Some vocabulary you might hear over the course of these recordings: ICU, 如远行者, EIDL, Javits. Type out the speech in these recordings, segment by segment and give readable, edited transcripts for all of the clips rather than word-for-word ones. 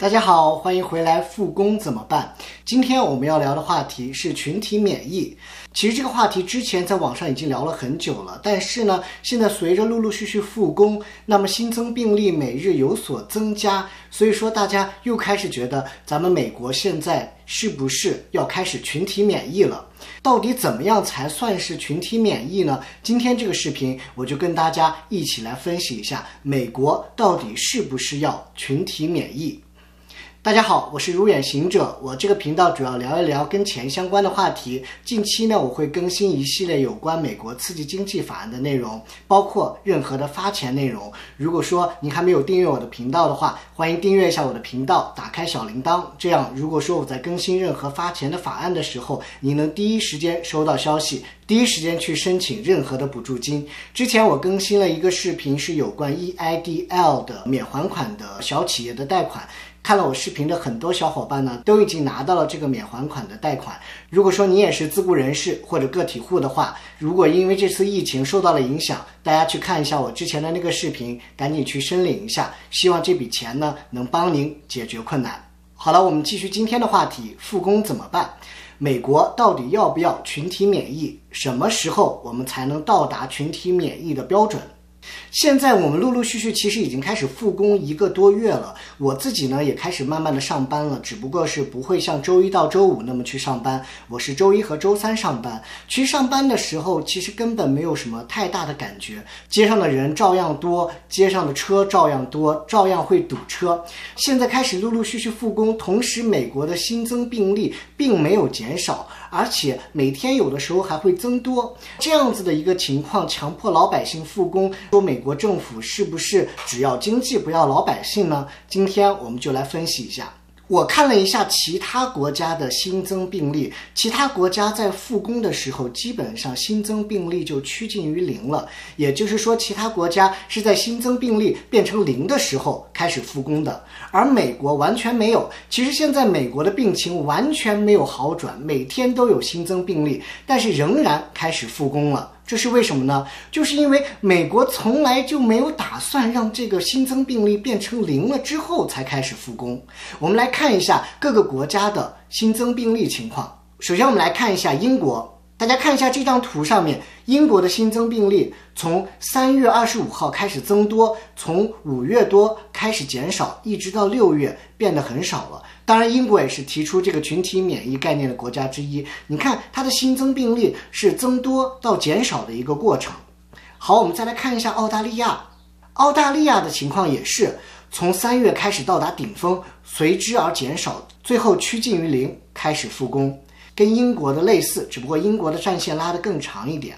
大家好，欢迎回来。复工怎么办？今天我们要聊的话题是群体免疫。其实这个话题之前在网上已经聊了很久了，但是呢，现在随着陆陆续续复工，那么新增病例每日有所增加，所以说大家又开始觉得咱们美国现在是不是要开始群体免疫了？到底怎么样才算是群体免疫呢？今天这个视频我就跟大家一起来分析一下，美国到底是不是要群体免疫？大家好，我是如远行者，我这个频道主要聊一聊跟钱相关的话题。近期呢，我会更新一系列有关美国刺激经济法案的内容，包括任何的发钱内容。如果说您还没有订阅我的频道的话，欢迎订阅一下我的频道，打开小铃铛，这样如果说我在更新任何发钱的法案的时候，您能第一时间收到消息，第一时间去申请任何的补助金。之前我更新了一个视频，是有关 EIDL 的免还款的小企业的贷款。看了我视频的很多小伙伴呢，都已经拿到了这个免还款的贷款。如果说你也是自雇人士或者个体户的话，如果因为这次疫情受到了影响，大家去看一下我之前的那个视频，赶紧去申领一下，希望这笔钱呢能帮您解决困难。好了，我们继续今天的话题，复工怎么办？美国到底要不要群体免疫？什么时候我们才能到达群体免疫的标准？现在我们陆陆续续其实已经开始复工一个多月了，我自己呢也开始慢慢的上班了，只不过是不会像周一到周五那么去上班，我是周一和周三上班。其实上班的时候其实根本没有什么太大的感觉，街上的人照样多，街上的车照样多，照样会堵车。现在开始陆陆续续复工，同时美国的新增病例并没有减少，而且每天有的时候还会增多，这样子的一个情况强迫老百姓复工，说美国政府是不是只要经济不要老百姓呢？今天我们就来分析一下。我看了一下其他国家的新增病例，其他国家在复工的时候基本上新增病例就趋近于零了，也就是说其他国家是在新增病例变成零的时候开始复工的，而美国完全没有。其实现在美国的病情完全没有好转，每天都有新增病例，但是仍然开始复工了。这是为什么呢？就是因为美国从来就没有打算让这个新增病例变成零了之后才开始复工。我们来看一下各个国家的新增病例情况。首先我们来看一下英国，大家看一下这张图上面，英国的新增病例从3月25号开始增多，从5月多开始减少，一直到6月变得很少了。当然英国也是提出这个群体免疫概念的国家之一，你看它的新增病例是增多到减少的一个过程。好，我们再来看一下澳大利亚，澳大利亚的情况也是从3月开始到达顶峰，随之而减少，最后趋近于零，开始复工，跟英国的类似，只不过英国的战线拉得更长一点。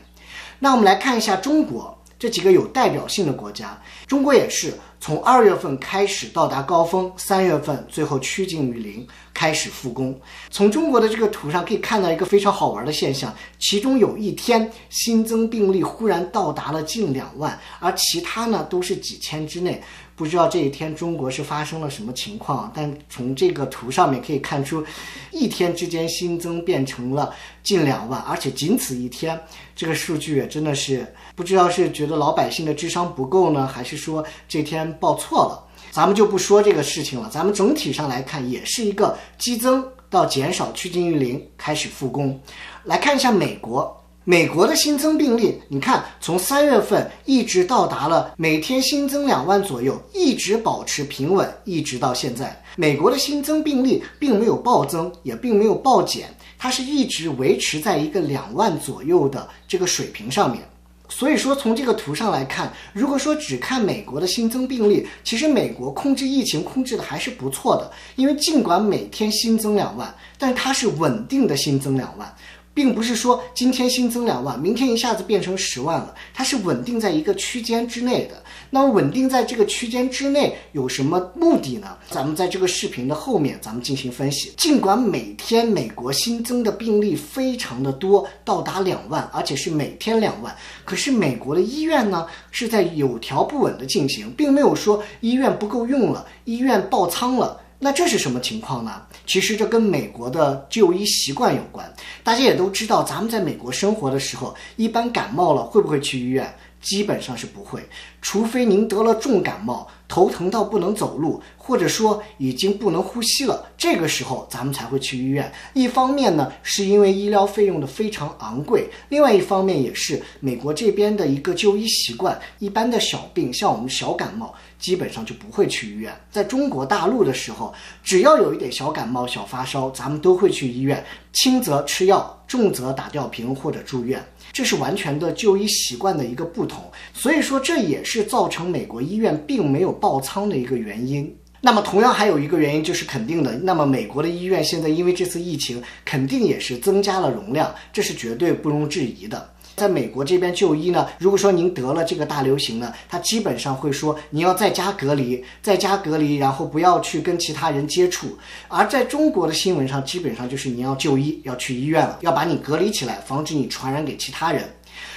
那我们来看一下中国，这几个有代表性的国家，中国也是从2月份开始到达高峰，3月份最后趋近于零，开始复工。从中国的这个图上可以看到一个非常好玩的现象，其中有一天新增病例忽然到达了近2万，而其他呢都是几千之内。不知道这一天中国是发生了什么情况，但从这个图上面可以看出，一天之间新增变成了近2万，而且仅此一天。这个数据真的是不知道是觉得老百姓的智商不够呢，还是说这天报错了，咱们就不说这个事情了。咱们整体上来看，也是一个激增到减少，趋近于零，开始复工。来看一下美国，美国的新增病例，你看从3月份一直到达了每天新增2万左右，一直保持平稳，一直到现在。美国的新增病例并没有暴增，也并没有暴减，它是一直维持在一个2万左右的这个水平上面。所以说从这个图上来看，如果说只看美国的新增病例，其实美国控制疫情控制的还是不错的，因为尽管每天新增2万，但是它是稳定的新增2万，并不是说今天新增2万，明天一下子变成10万了，它是稳定在一个区间之内的。那么稳定在这个区间之内有什么目的呢？咱们在这个视频的后面咱们进行分析。尽管每天美国新增的病例非常的多，到达2万，而且是每天2万，可是美国的医院呢是在有条不紊的进行，并没有说医院不够用了，医院爆仓了。那这是什么情况呢？其实这跟美国的就医习惯有关。大家也都知道，咱们在美国生活的时候，一般感冒了会不会去医院？基本上是不会，除非您得了重感冒，头疼到不能走路，或者说已经不能呼吸了，这个时候咱们才会去医院。一方面呢，是因为医疗费用的非常昂贵；另外一方面也是美国这边的一个就医习惯，一般的小病，像我们小感冒，基本上就不会去医院。在中国大陆的时候，只要有一点小感冒、小发烧，咱们都会去医院，轻则吃药，重则打吊瓶或者住院。 这是完全的就医习惯的一个不同，所以说这也是造成美国医院并没有爆仓的一个原因。那么同样还有一个原因就是肯定的，那么美国的医院现在因为这次疫情，肯定也是增加了容量，这是绝对不容置疑的。 在美国这边就医呢，如果说您得了这个大流行呢，他基本上会说您要在家隔离，在家隔离，然后不要去跟其他人接触。而在中国的新闻上，基本上就是您要就医，要去医院了，要把你隔离起来，防止你传染给其他人。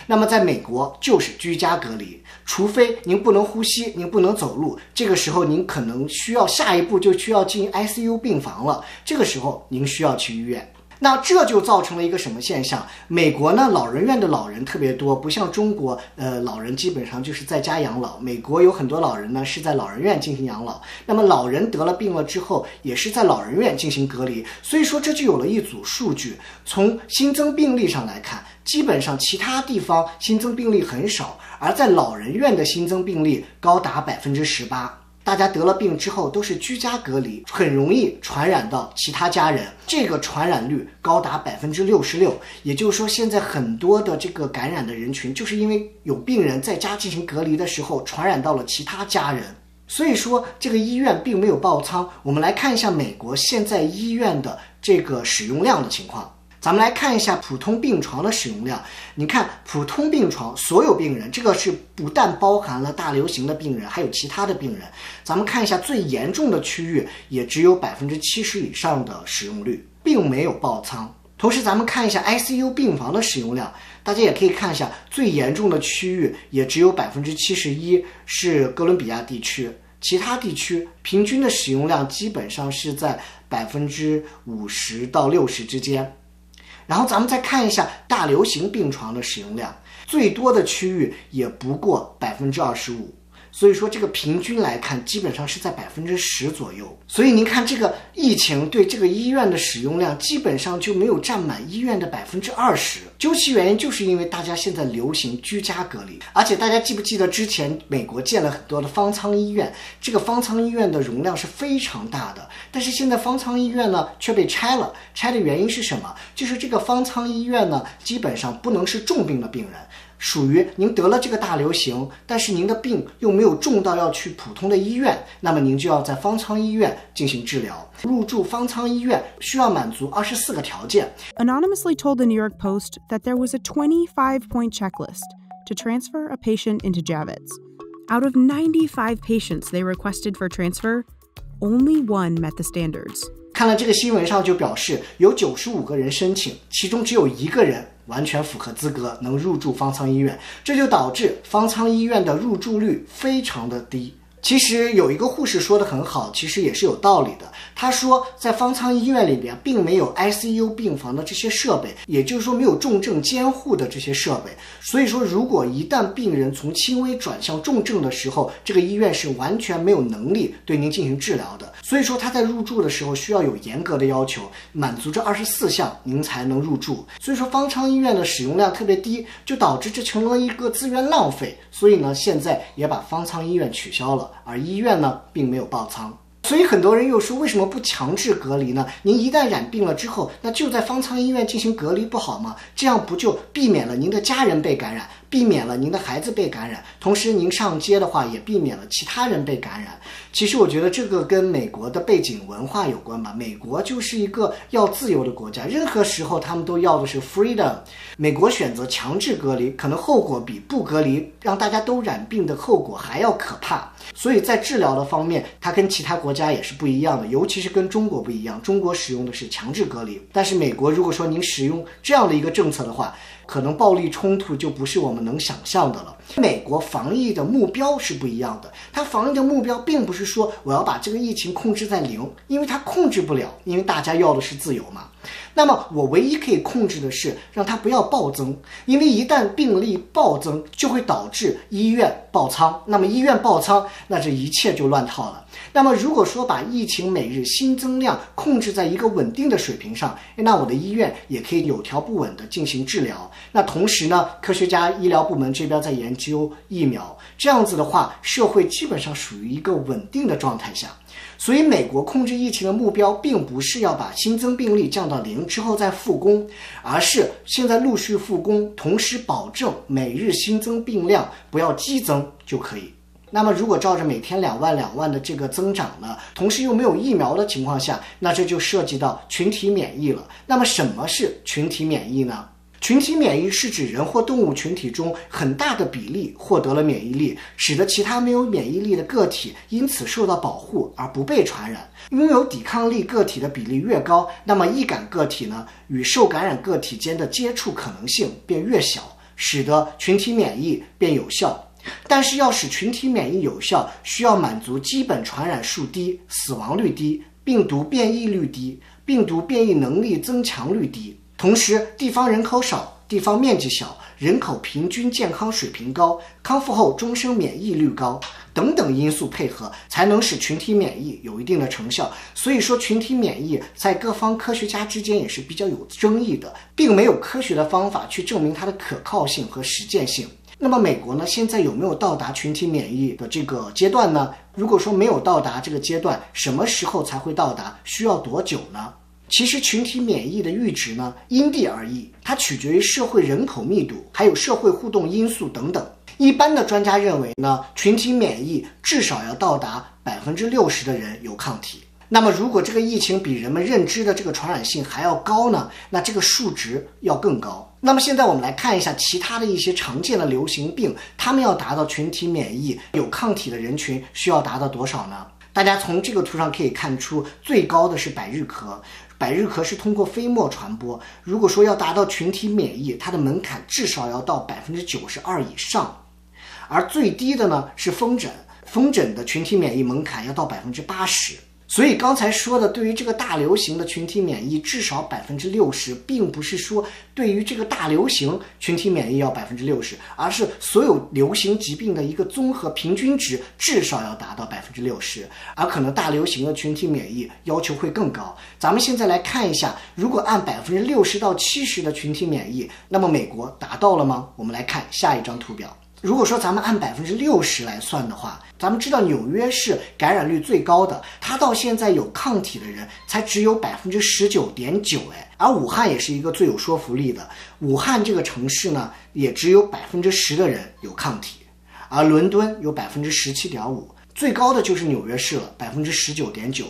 那么在美国就是居家隔离，除非您不能呼吸，您不能走路，这个时候您可能需要下一步就需要进 ICU 病房了，这个时候您需要去医院。 那这就造成了一个什么现象？美国呢，老人院的老人特别多，不像中国，老人基本上就是在家养老。美国有很多老人呢是在老人院进行养老，那么老人得了病了之后，也是在老人院进行隔离。所以说，这就有了一组数据，从新增病例上来看。 基本上其他地方新增病例很少，而在老人院的新增病例高达 18%。大家得了病之后都是居家隔离，很容易传染到其他家人，这个传染率高达 66%。也就是说，现在很多的这个感染的人群，就是因为有病人在家进行隔离的时候，传染到了其他家人。 所以说，这个医院并没有爆仓。我们来看一下美国现在医院的这个使用量的情况。 咱们来看一下普通病床的使用量。你看，普通病床所有病人，这个是不但包含了大流行的病人，还有其他的病人。咱们看一下最严重的区域，也只有 70% 以上的使用率，并没有爆仓。同时，咱们看一下 ICU 病房的使用量，大家也可以看一下，最严重的区域也只有 71% 是哥伦比亚地区，其他地区平均的使用量基本上是在 50%到60% 之间。 然后咱们再看一下大流行病床的使用量，最多的区域也不过 25%， 所以说这个平均来看，基本上是在 10% 左右。所以您看，这个疫情对这个医院的使用量基本上就没有占满医院的 20%。究其原因，就是因为大家现在流行居家隔离，而且大家记不记得之前美国建了很多的方舱医院，这个方舱医院的容量是非常大的。 但是现在方舱医院呢却被拆了，拆的原因是什么？就是这个方舱医院呢，基本上不能是重病的病人，属于您得了这个大流行，但是您的病又没有重到要去普通的医院，那么您就要在方舱医院进行治疗。入住方舱医院需要满足24个条件。Anonymously told the New York Post that there was a 25-point checklist to transfer a patient into Javits. Out of 95 patients they requested for transfer. Only one met the standards. 看了这个新闻上就表示，有95个人申请，其中只有1个人完全符合资格，能入住方舱医院，这就导致方舱医院的入住率非常的低。 其实有一个护士说的很好，其实也是有道理的。她说，在方舱医院里边并没有 ICU 病房的这些设备，也就是说没有重症监护的这些设备。所以说，如果一旦病人从轻微转向重症的时候，这个医院是完全没有能力对您进行治疗的。所以说，他在入住的时候需要有严格的要求，满足这24项您才能入住。所以说，方舱医院的使用量特别低，就导致这成了一个资源浪费。所以呢，现在也把方舱医院取消了。 而医院呢，并没有爆仓，所以很多人又说，为什么不强制隔离呢？您一旦染病了之后，那就在方舱医院进行隔离不好吗？这样不就避免了您的家人被感染，避免了您的孩子被感染，同时您上街的话也避免了其他人被感染。其实我觉得这个跟美国的背景文化有关吧。美国就是一个要自由的国家，任何时候他们都要的是 freedom。美国选择强制隔离，可能后果比不隔离让大家都染病的后果还要可怕。 所以在治疗的方面，它跟其他国家也是不一样的，尤其是跟中国不一样。中国使用的是强制隔离，但是美国如果说您使用这样的一个政策的话，可能暴力冲突就不是我们能想象的了。美国防疫的目标是不一样的，它防疫的目标并不是说我要把这个疫情控制在0，因为它控制不了，因为大家要的是自由嘛。那么我唯一可以控制的是让它不要暴增，因为一旦病例暴增，就会导致医院爆仓。那么医院爆仓，那这一切就乱套了。那么如果说把疫情每日新增量控制在一个稳定的水平上，那我的医院也可以有条不紊地进行治疗。那同时呢，科学家、医疗部门这边在研究疫苗，这样子的话，社会基本上属于一个稳定的状态下。所以，美国控制疫情的目标并不是要把新增病例降到0之后再复工，而是现在陆续复工，同时保证每日新增病量不要激增就可以。那么，如果照着每天2万、2万的这个增长呢，同时又没有疫苗的情况下，那这就涉及到群体免疫了。那么，什么是群体免疫呢？群体免疫是指人或动物群体中很大的比例获得了免疫力，使得其他没有免疫力的个体因此受到保护而不被传染。拥有抵抗力个体的比例越高，那么易感个体呢与受感染个体间的接触可能性便越小，使得群体免疫便有效。但是要使群体免疫有效，需要满足基本传染数低、死亡率低、病毒变异率低、病毒变异能力增强率低。同时，地方人口少，地方面积小，人口平均健康水平高，康复后终生免疫率高等等因素配合，才能使群体免疫有一定的成效。所以说，群体免疫在各方科学家之间也是比较有争议的，并没有科学的方法去证明它的可靠性和实践性。那么美国呢，现在有没有到达群体免疫的这个阶段呢？如果说没有到达这个阶段，什么时候才会到达？需要多久呢？其实群体免疫的阈值呢，因地而异，它取决于社会人口密度，还有社会互动因素等等。一般的专家认为呢，群体免疫至少要到达60%的人有抗体。那么如果这个疫情比人们认知的这个传染性还要高呢，那这个数值要更高。那么现在我们来看一下其他的一些常见的流行病，他们要达到群体免疫，有抗体的人群需要达到多少呢？大家从这个图上可以看出，最高的是百日咳。百日咳是通过飞沫传播，如果说要达到群体免疫，它的门槛至少要到92%以上，而最低的呢是风疹，风疹的群体免疫门槛要到80%。所以刚才说的，对于这个大流行的群体免疫至少60%，并不是说对于这个大流行群体免疫要60%，而是所有流行疾病的一个综合平均值至少要达到60%，而可能大流行的群体免疫要求会更高。咱们现在来看一下，如果按60%到70%的群体免疫，那么美国达到了吗？我们来看下一张图表。如果说咱们按60%来算的话，咱们知道纽约是感染率最高的，它到现在有抗体的人才只有19.9%，而武汉也是一个最有说服力的，武汉这个城市呢，也只有10%的人有抗体，而伦敦有17.5%，最高的就是纽约市了，19.9%。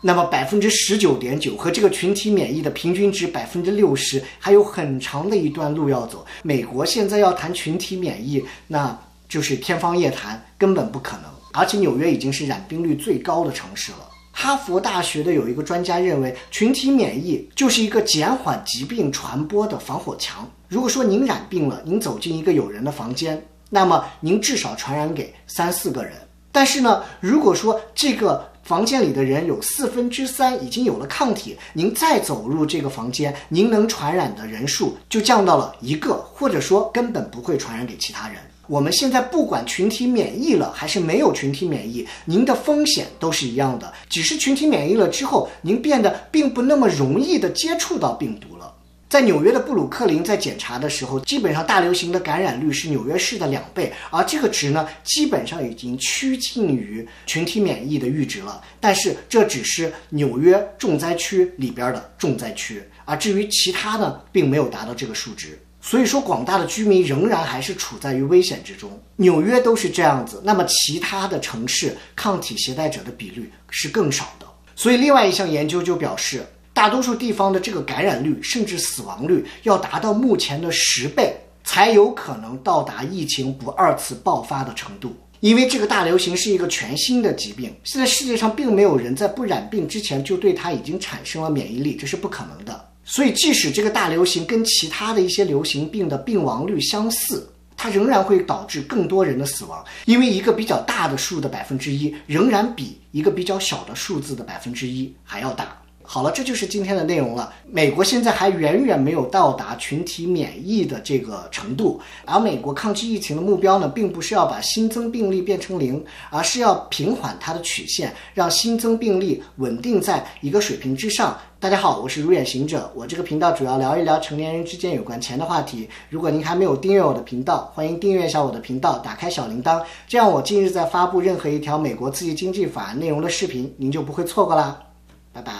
那么19.9%和这个群体免疫的平均值60%还有很长的一段路要走。美国现在要谈群体免疫，那就是天方夜谭，根本不可能。而且纽约已经是染病率最高的城市了。哈佛大学的有一个专家认为，群体免疫就是一个减缓疾病传播的防火墙。如果说您染病了，您走进一个有人的房间，那么您至少传染给3、4个人。但是呢，如果说这个房间里的人有3/4已经有了抗体，您再走入这个房间，您能传染的人数就降到了1个，或者说根本不会传染给其他人。我们现在不管群体免疫了还是没有群体免疫，您的风险都是一样的，只是群体免疫了之后，您变得并不那么容易的接触到病毒了。在纽约的布鲁克林在检查的时候，基本上大流行的感染率是纽约市的2倍，而这个值呢，基本上已经趋近于群体免疫的阈值了。但是这只是纽约重灾区里边的重灾区，而至于其他呢，并没有达到这个数值。所以说，广大的居民仍然还是处在于危险之中。纽约都是这样子，那么其他的城市抗体携带者的比率是更少的。所以另外一项研究就表示，大多数地方的这个感染率甚至死亡率要达到目前的10倍，才有可能到达疫情不2次爆发的程度。因为这个大流行是一个全新的疾病，现在世界上并没有人在不染病之前就对它已经产生了免疫力，这是不可能的。所以即使这个大流行跟其他的一些流行病的病亡率相似，它仍然会导致更多人的死亡，因为一个比较大的数的1%仍然比一个比较小的数字的1%还要大。好了，这就是今天的内容了。美国现在还远远没有到达群体免疫的这个程度，而美国抗击疫情的目标呢，并不是要把新增病例变成0，而是要平缓它的曲线，让新增病例稳定在一个水平之上。大家好，我是如远行者，我这个频道主要聊一聊成年人之间有关钱的话题。如果您还没有订阅我的频道，欢迎订阅一下我的频道，打开小铃铛，这样我近日在发布任何一条美国刺激经济法案内容的视频，您就不会错过啦。拜拜。